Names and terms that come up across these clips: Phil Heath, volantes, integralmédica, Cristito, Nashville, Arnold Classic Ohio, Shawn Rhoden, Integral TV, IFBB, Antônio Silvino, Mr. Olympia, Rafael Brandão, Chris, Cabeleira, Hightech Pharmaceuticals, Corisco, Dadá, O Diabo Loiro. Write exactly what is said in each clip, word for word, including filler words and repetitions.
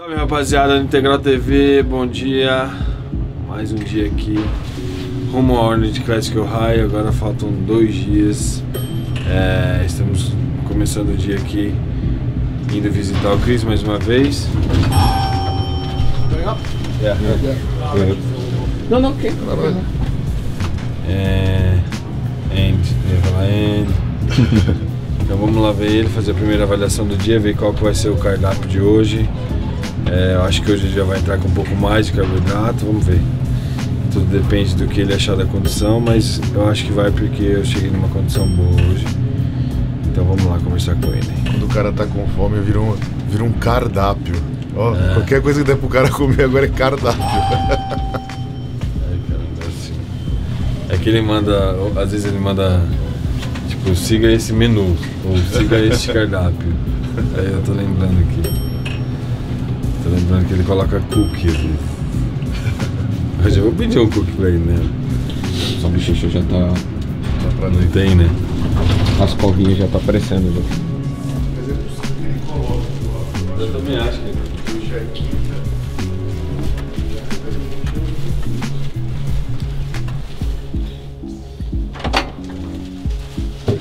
Salve, rapaziada do Integral T V, bom dia. Mais um dia aqui rumo ao Arnold Classic Ohio. Agora faltam dois dias. É, estamos começando o dia aqui indo visitar o Chris mais uma vez. Yeah. Yeah. No, no, okay. And, and, and. Então vamos lá ver ele, fazer a primeira avaliação do dia, ver qual que vai ser o cardápio de hoje. É, eu acho que hoje ele já vai entrar com um pouco mais de carboidrato, vamos ver. Tudo depende do que ele achar da condição, mas eu acho que vai porque eu cheguei numa condição boa hoje. Então vamos lá conversar com ele. Quando o cara tá com fome, vira um, vira um cardápio. Oh, é. Qualquer coisa que der pro cara comer agora é cardápio. É que ele manda, às vezes ele manda, tipo, siga esse menu, ou siga este cardápio. Aí eu tô lembrando aqui. Tô lembrando que ele coloca cookie aqui. Hoje eu vou pedir um cookie pra ele, né? Só o bochecha já tá... tá pra não tem, né? As corrinhas já tá aparecendo, né? Eu também acho que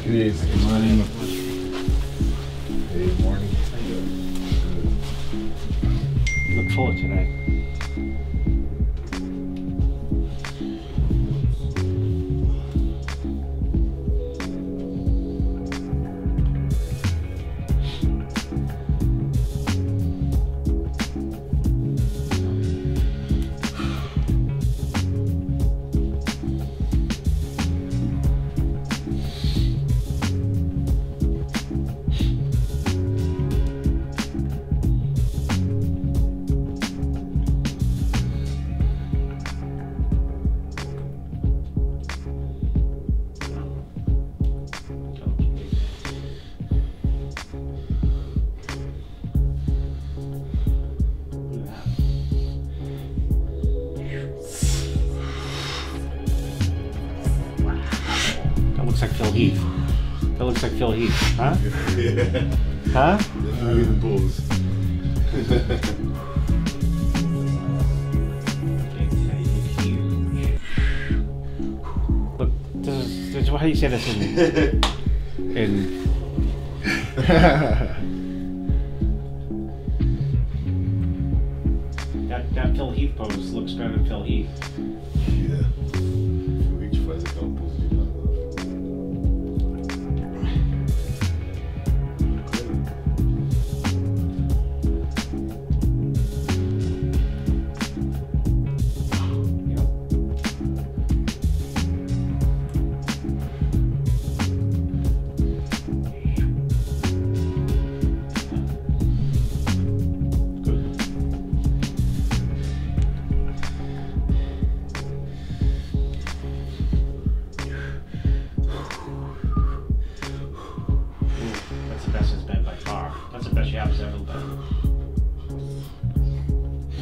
Chris, good morning. Good morning. Look forward to tonight. Looks like Phil Heath. That looks like Phil Heath, huh? Yeah. Huh? The Bulls. Look, this is, this, how do you say this in? in that that Phil Heath pose looks better than Phil Heath. Yeah.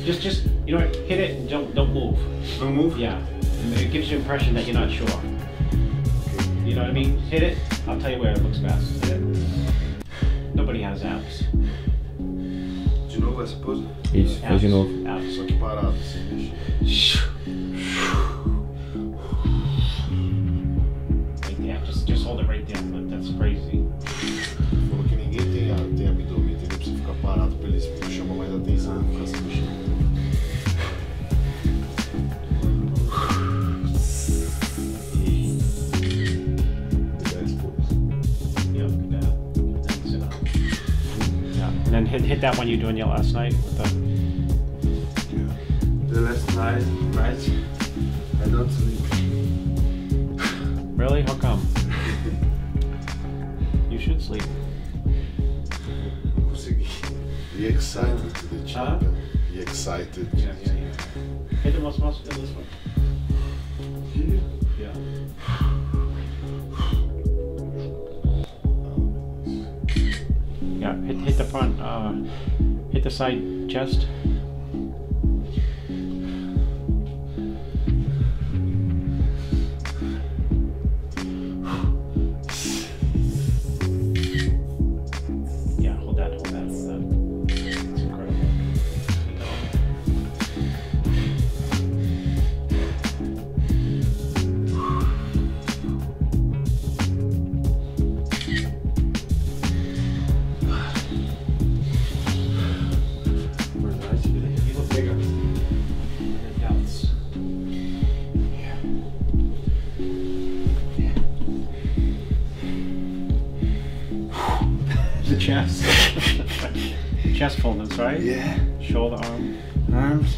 Just, just, you know what, hit it and don't, don't move. Don't move? Yeah. It gives you the impression that you're not sure. You know what I mean? Hit it, I'll tell you where it looks best. Hit it. Nobody has abs. De novo essa pose? Isso, faz de novo. Abs. Só que parado, assim, bicho. Right there, just, just hold it right there. Look, that's crazy. Falou que ninguém tem, tem abdômen, entendeu? Precisa ficar parado pra eles chamar mais atenção, não ficar se mexendo. And hit, hit that one you were doing last night with the... Yeah. The last night, right? I don't sleep. Really? How come? You should sleep. Be excited to the champion. Uh-huh. Be excited. Yeah, yeah, yeah. Hit the most muscle this one. Here? Yeah. Hit, hit the front, uh, hit the side chest. Yeah, hold that, hold that, hold that. It's incredible. chest movements, right? Yeah. Shoulder, arm. Arms.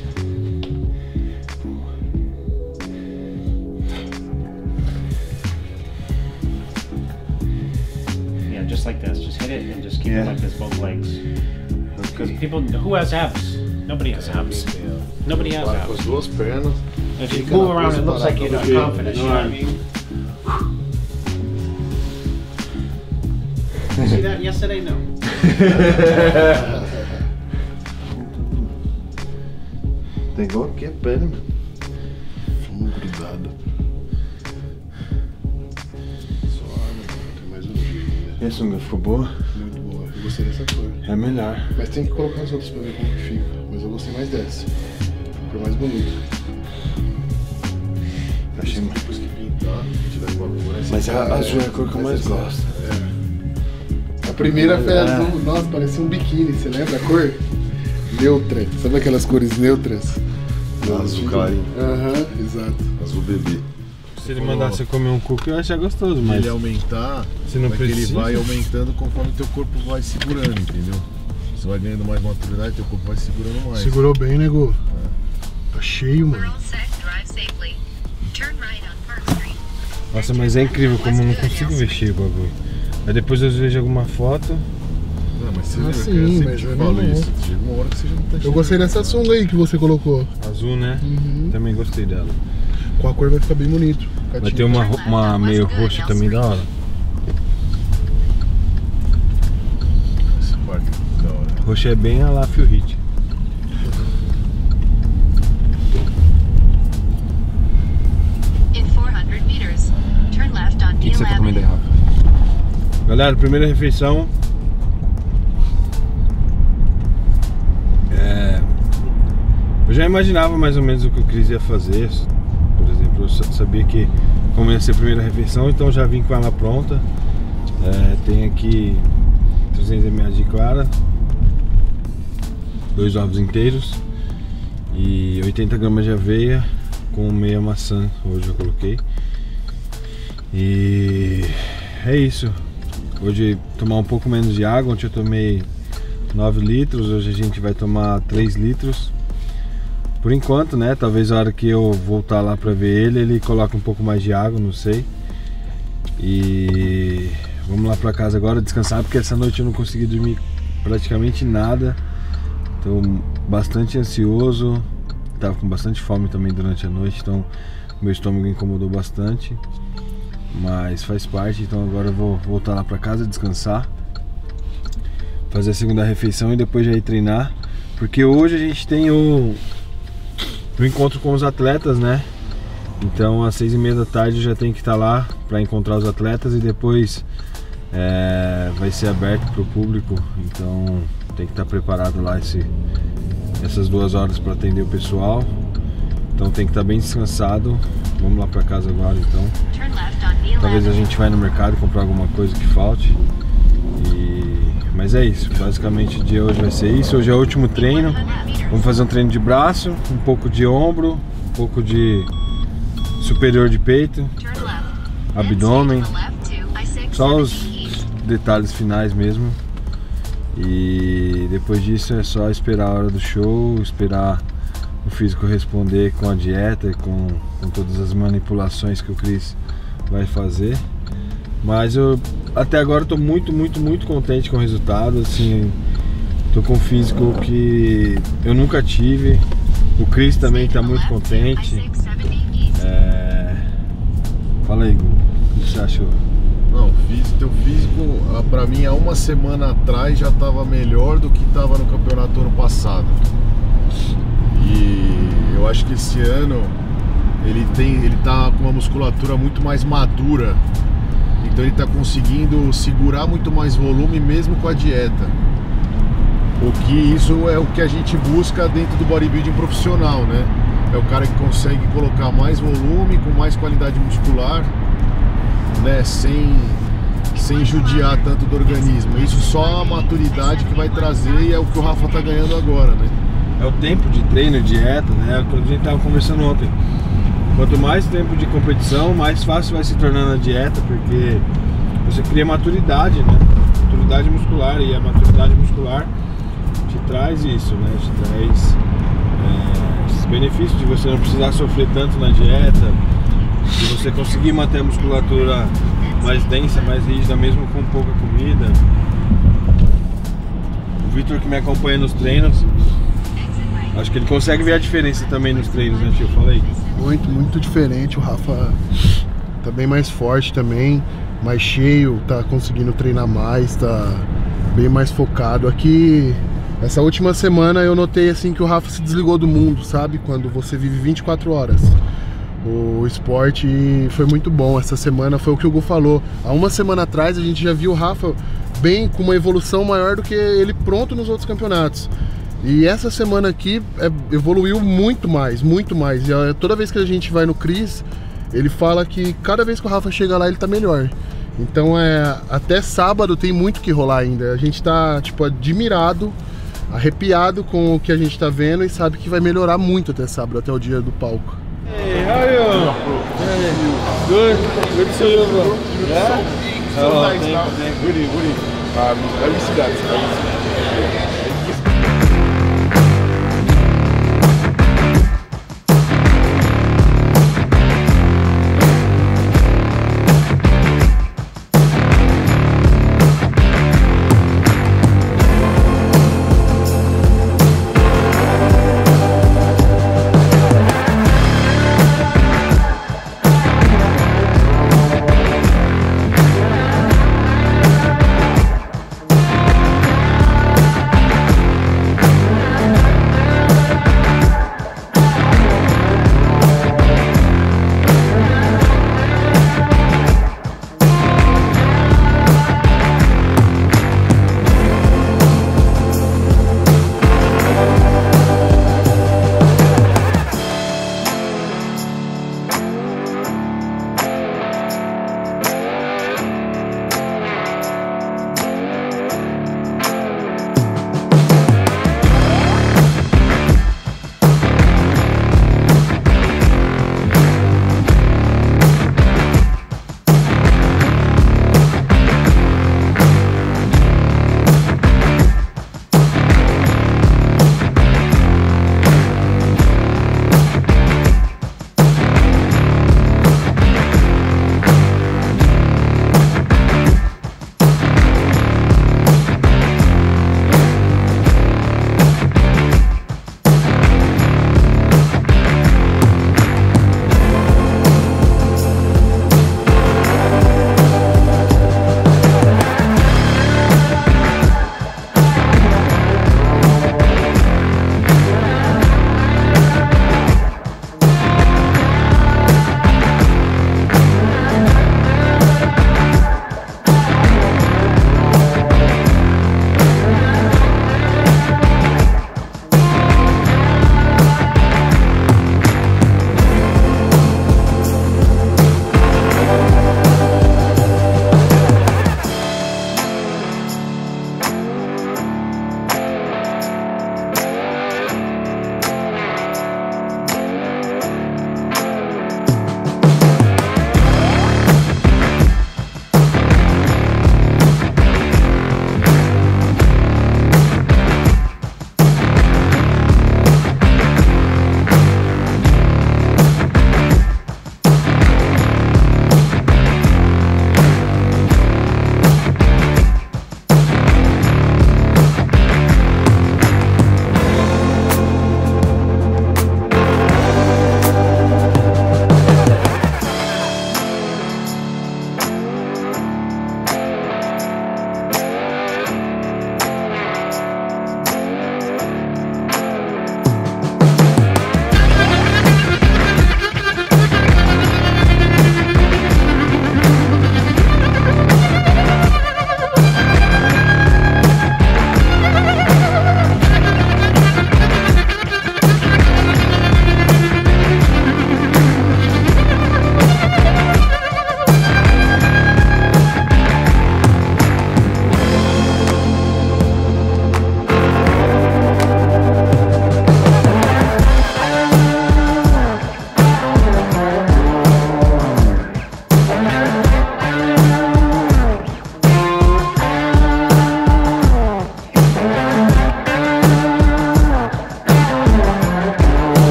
Yeah, just like this. Just hit it and just keep yeah. it like this, both legs. Because okay. people, who has abs? Nobody has abs. Nobody has abs. If you move around, it looks like you're not confident, you know what I mean? See that yesterday? No. Tem igual aqui a pele. Obrigado. Só tem mais um dia. Essa unha ficou boa? Muito boa. Eu gostei dessa cor. É melhor. Mas tem que colocar as outras pra ver como que fica. Mas eu gostei mais dessa. Ficou mais bonito. Achei mais. Depois que pintar, tiver igual a cor. Mas a azul é a cor que eu mais gosto. É. Primeira foi azul, nossa, parecia um biquíni, você lembra a cor? Neutra, sabe aquelas cores neutras? Ah, azul clarinho. Aham, uhum, exato. Azul bebê. Se ele mandar você comer um cookie, eu ia achar gostoso, mas... Ele aumentar, você não precisa. Ele vai aumentando conforme teu corpo vai segurando, entendeu? Você vai ganhando mais maturidade, teu corpo vai segurando mais. Segurou bem, nego? É. Tá cheio, mano. Nossa, mas é incrível como eu não consigo ver cheio o bagulho. Aí depois eu vejo alguma foto. Não, mas você ah, sim, mas eu falo não. Isso. Chega uma hora que você já não tá. Eu gostei dessa sunga aí que você colocou. Azul, né? Uhum. Também gostei dela. Com a cor vai ficar bem bonito. Catinho. Vai ter uma, uma meio roxa também da hora. Esse quarto é da hora. Roxa é bem a lá Fio Hit. O que você recomenda aí, Rafa? Galera, primeira refeição é... Eu já imaginava mais ou menos o que o Chris ia fazer. Por exemplo, eu sabia que como ia ser a primeira refeição, então já vim com ela pronta. é, Tem aqui trezentos mililitros de clara, dois ovos inteiros e oitenta gramas de aveia com meia maçã, hoje eu coloquei. E é isso. Hoje tomar um pouco menos de água, ontem eu tomei nove litros, hoje a gente vai tomar três litros. Por enquanto, né? Talvez a hora que eu voltar lá pra ver ele, ele coloque um pouco mais de água, não sei. E vamos lá pra casa agora descansar, porque essa noite eu não consegui dormir praticamente nada. Tô bastante ansioso, tava com bastante fome também durante a noite, então meu estômago incomodou bastante. Mas faz parte, então agora eu vou voltar lá pra casa, descansar, fazer a segunda refeição e depois já ir treinar. Porque hoje a gente tem o, o encontro com os atletas, né? Então às seis e meia da tarde eu já tenho que estar lá pra encontrar os atletas. E depois é, vai ser aberto pro público, então tem que estar preparado lá esse, essas duas horas pra atender o pessoal. Então tem que estar bem descansado. Vamos lá pra casa agora então. Talvez a gente vá no mercado comprar alguma coisa que falte. E... Mas é isso. Basicamente o dia hoje vai ser isso. Hoje é o último treino. Vamos fazer um treino de braço, um pouco de ombro, um pouco de superior de peito, abdômen. Só os detalhes finais mesmo. E depois disso é só esperar a hora do show, esperar o físico responder com a dieta, com, com todas as manipulações que o Chris vai fazer. Mas eu até agora estou muito, muito, muito contente com o resultado. Assim, estou com um físico que eu nunca tive. O Chris também está muito contente. É... Fala aí, Gu, o que você achou? Não, fiz, teu físico, para mim, há uma semana atrás já estava melhor do que estava no campeonato do ano passado. E eu acho que esse ano ele tem, ele tá com uma musculatura muito mais madura, então ele tá conseguindo segurar muito mais volume mesmo com a dieta. O que isso é o que a gente busca dentro do bodybuilding profissional, né? É o cara que consegue colocar mais volume com mais qualidade muscular, né? Sem sem judiar tanto do organismo. Isso só a maturidade que vai trazer e é o que o Rafa tá ganhando agora, né? É o tempo de treino, dieta, né? Quando a gente estava conversando ontem, quanto mais tempo de competição, mais fácil vai se tornando a dieta, porque você cria maturidade, né? Maturidade muscular, e a maturidade muscular te traz isso, né? Te traz é, esses benefícios de você não precisar sofrer tanto na dieta, de você conseguir manter a musculatura mais densa, mais rígida, mesmo com pouca comida. O Vitor, que me acompanha nos treinos, acho que ele consegue ver a diferença também nos treinos, né, tio? Falei. Muito, muito diferente. O Rafa tá bem mais forte também, mais cheio, tá conseguindo treinar mais, tá bem mais focado. Aqui, essa última semana eu notei assim que o Rafa se desligou do mundo, sabe? Quando você vive vinte e quatro horas. O esporte foi muito bom. Essa semana foi o que o Hugo falou. Há uma semana atrás a gente já viu o Rafa bem, com uma evolução maior do que ele pronto nos outros campeonatos. E essa semana aqui é, evoluiu muito mais, muito mais. E a, toda vez que a gente vai no Chris, ele fala que cada vez que o Rafa chega lá ele tá melhor. Então é, até sábado tem muito que rolar ainda. A gente tá tipo admirado, arrepiado com o que a gente tá vendo e sabe que vai melhorar muito até sábado, até o dia do palco. Hey, how are you? Good. Good to see you, bro. Yeah? So nice now. Goody, goody. Um, let me see that.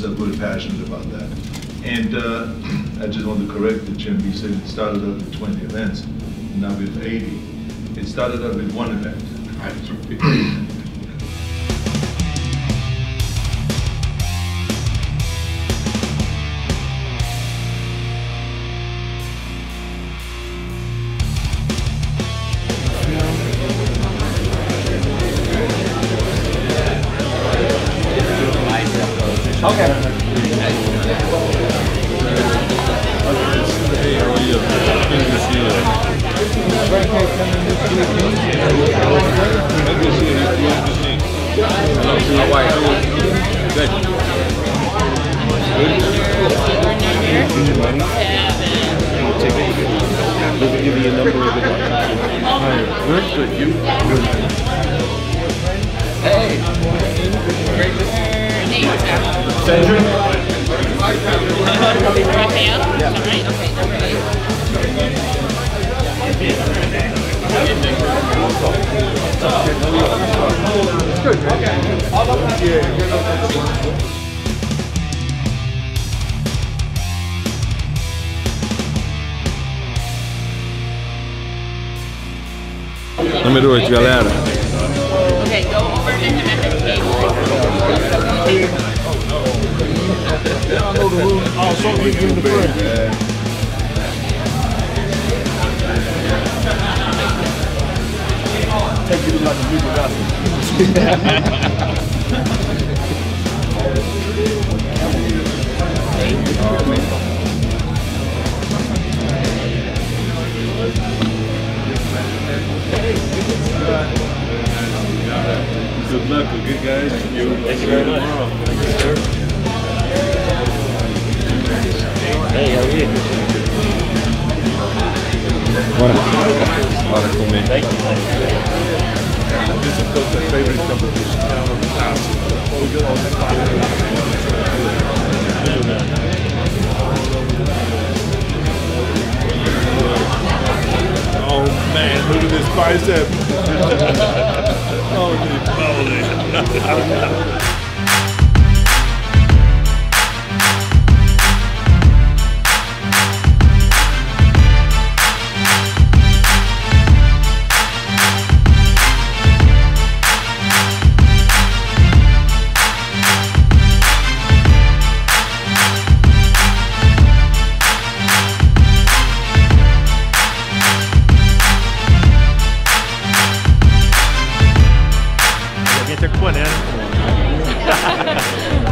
because I'm very passionate about that. And uh, I just want to correct the champ. He said it started out with twenty events, now with eighty. It started out with one event. Número oito, galera. Good luck, good guys. Thank you very much. Thank you, sir. Hey, how are you? Bora. Bora comer. Thank you. This is my favorite competition. Oh man, look at this bicep. Holy moly.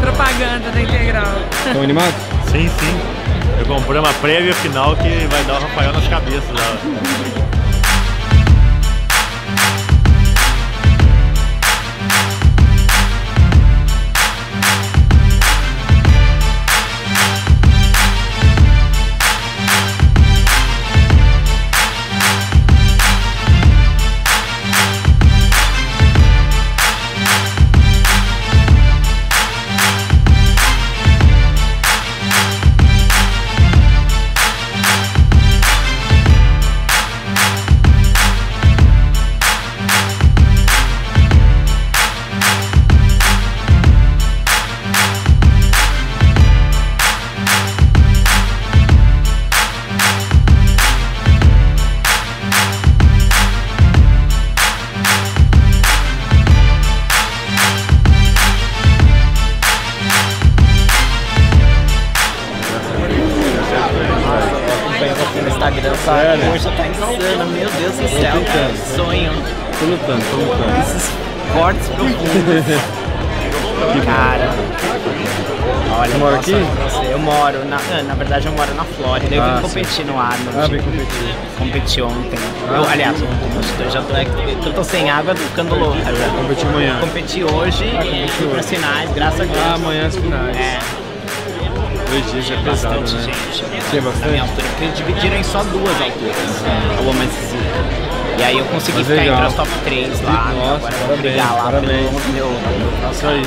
Propaganda da Integral. Estão animados? Sim, sim. Eu comprei uma prévia final que vai dar o Rafael nas cabeças dela. Cara, olha, eu moro aqui? Eu moro, na, na verdade eu moro na Flórida, eu vim competir no Arnold. Ah, vim competir. Competi ontem. Eu, aliás, eu já tô, eu tô sem água, tô ficando louca já. Competi amanhã. Competi hoje e para as finais, graças a Deus. Ah, amanhã as finais. É. Dois dias é pesado, bastante, né? Gente. Tinha bastante? Na minha altura, porque eles dividiram em só duas alturas. A Women's Zika. E aí eu consegui ficar entre as top três lá. Nossa, parabéns, parabéns. Isso aí.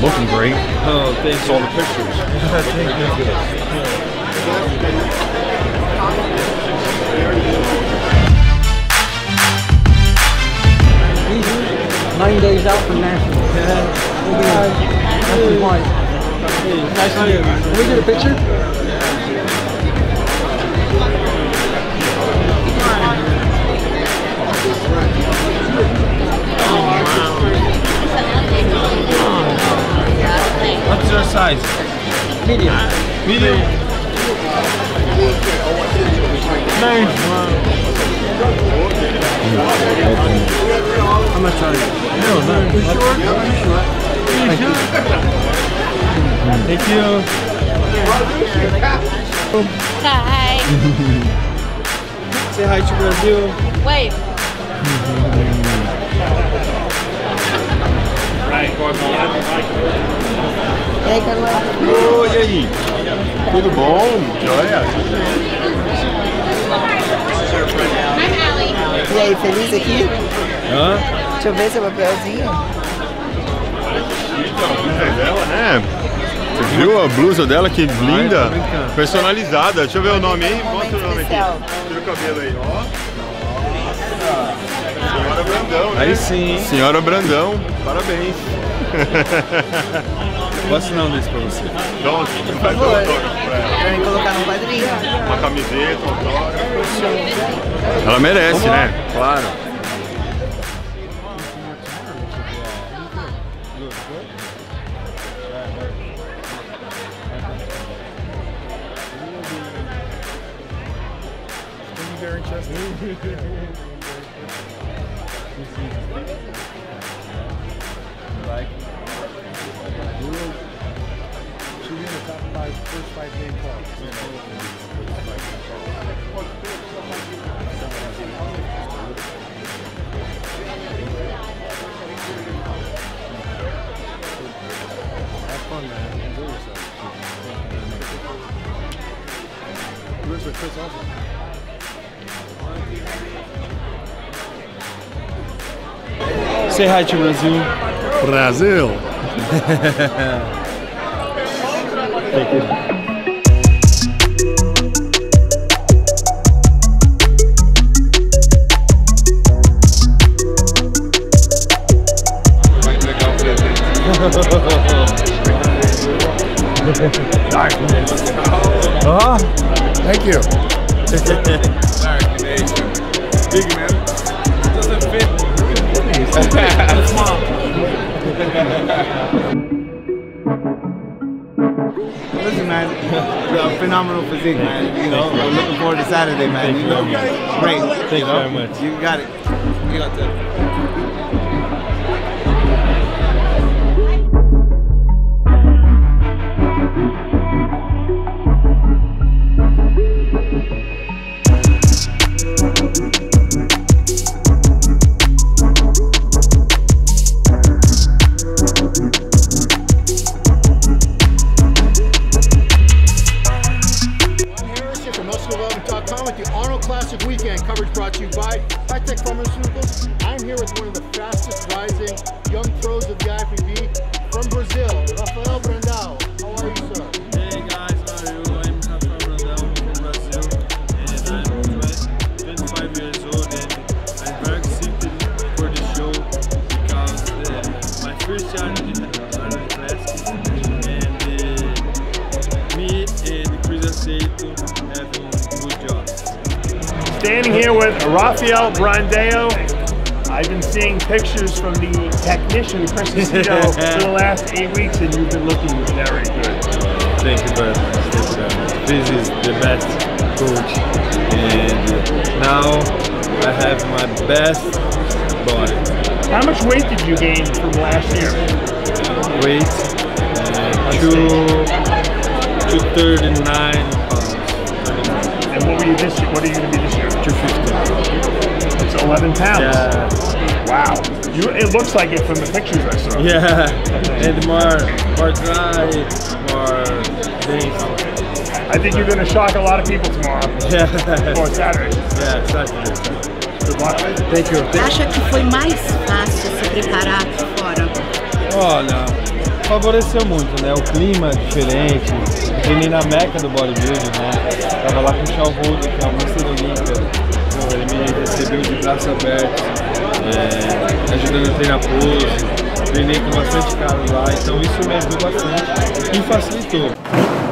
Looking great. Oh, thanks for all the pictures. Nine days out from Nashville. Yeah. Hey, nice to meet you. Can we get a picture? What's your size? Medium. Medium. Nine. How much are you? No, nine. You sure? You sure? Thank you. Hi. Say hi to Brazil. Wait. Oi, e aí? Tudo bom? Joia? E aí, feliz aqui? Hã? Deixa eu ver seu papelzinho. É, você viu a blusa dela, que linda, personalizada. Deixa eu ver o nome aí, mostra o nome aqui. Tira o cabelo aí, ó. Nossa, senhora Brandão, né? Aí sim. Senhora Brandão, parabéns. Posso assinar um desse pra você? Então, faz um autógrafo pra ela. Pra colocar no quadrinho. Uma camiseta, um autógrafo. Ela merece, né? Claro. Where's the Chris also? Say hi to Brazil. Brazil. Thank you. Phenomenal physique, man. You know, I'm looking forward to Saturday, man. Thank you look know, great. Thank you know? Very much. You got it. You got With the Arnold Classic Weekend coverage brought to you by Hightech Pharmaceuticals. I'm here with one of the fastest rising young pros of the I F B B from Brazil, Rafael Brandão. How are you, sir? Hey guys, how are you? I'm Rafael Brandão from Brazil and I'm twenty-five years old and I'm very excited for the show because uh, my first challenge in the Arnold Classic and uh, me and Cristito have standing here with Rafael Brandão. I've been seeing pictures from the technician, Cristito, for the last eight weeks, and you've been looking very good. Thank you very much. This, uh, this is the best coach, and now I have my best body. How much weight did you gain from last year? Uh, weight, uh, two, two thirty-nine. And what were you this year? What are you going to be this year? two fifty. It's eleven pounds. Yeah. Wow. You, it looks like it from the pictures I saw. Yeah. And more, more dry, more things. I think you're going to shock a lot of people tomorrow. Yeah. Or Saturday. Yeah, exactly. Good luck. Thank you. Acha que foi mais fácil se preparar aqui fora? Olha, favoreceu muito, né? O clima diferente. Vim na Meca do bodybuilding, né? Tava lá com o Shawn Rhoden, que é o mister Olympia. Então, ele me recebeu de braço aberto, é, ajudando a treinar pose. treinei com bastante cara lá, então isso me ajudou bastante e facilitou.